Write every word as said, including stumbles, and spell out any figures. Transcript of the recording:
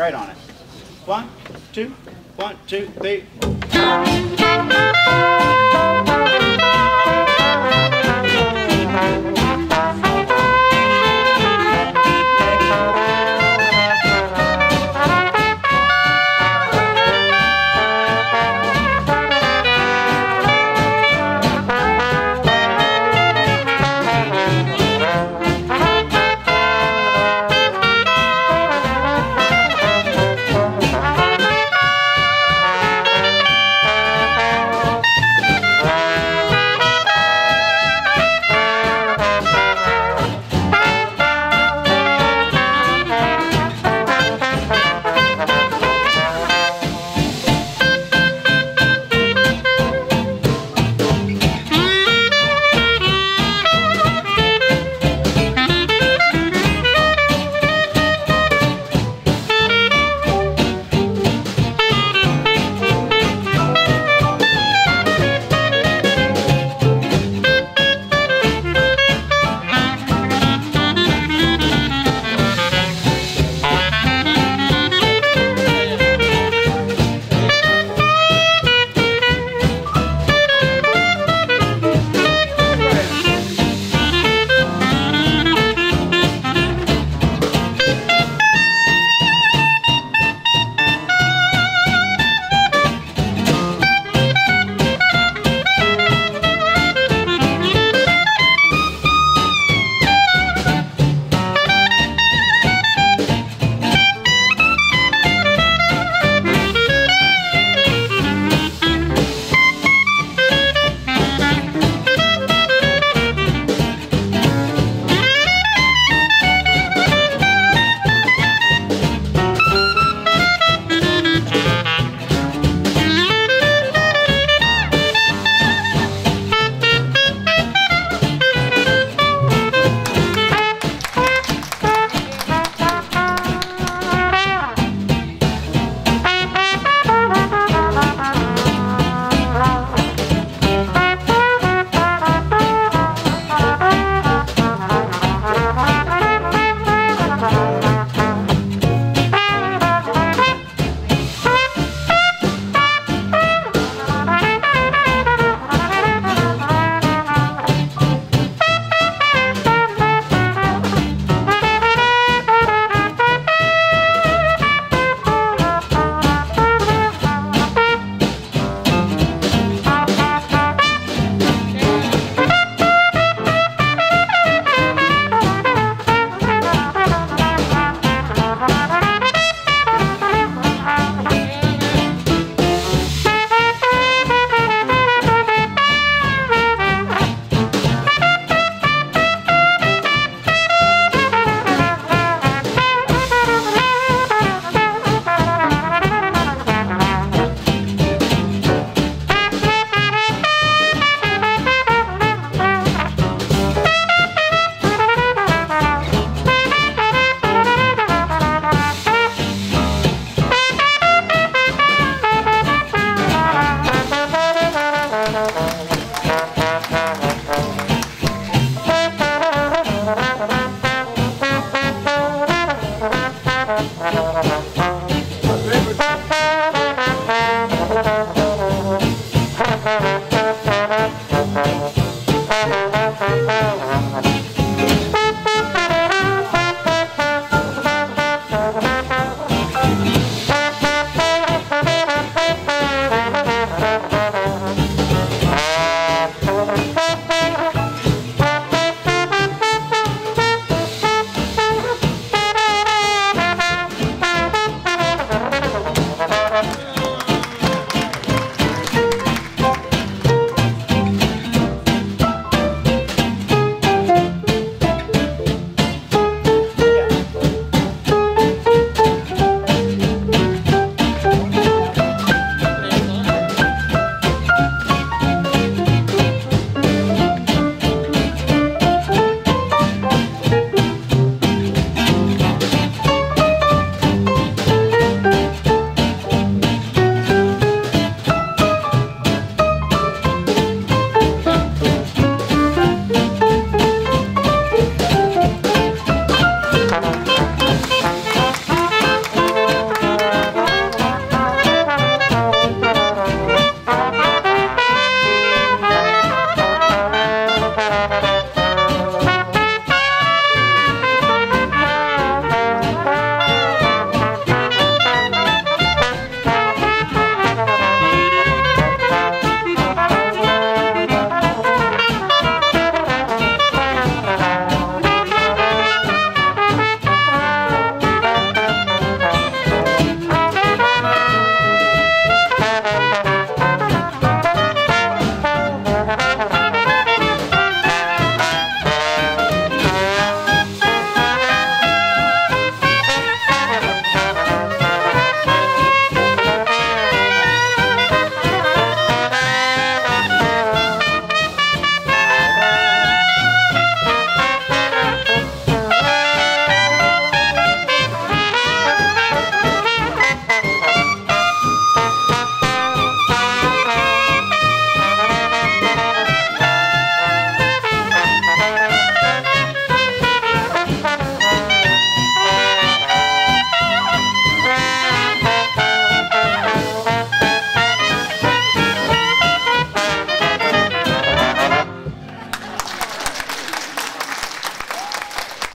right on it. One, two, one, two, three.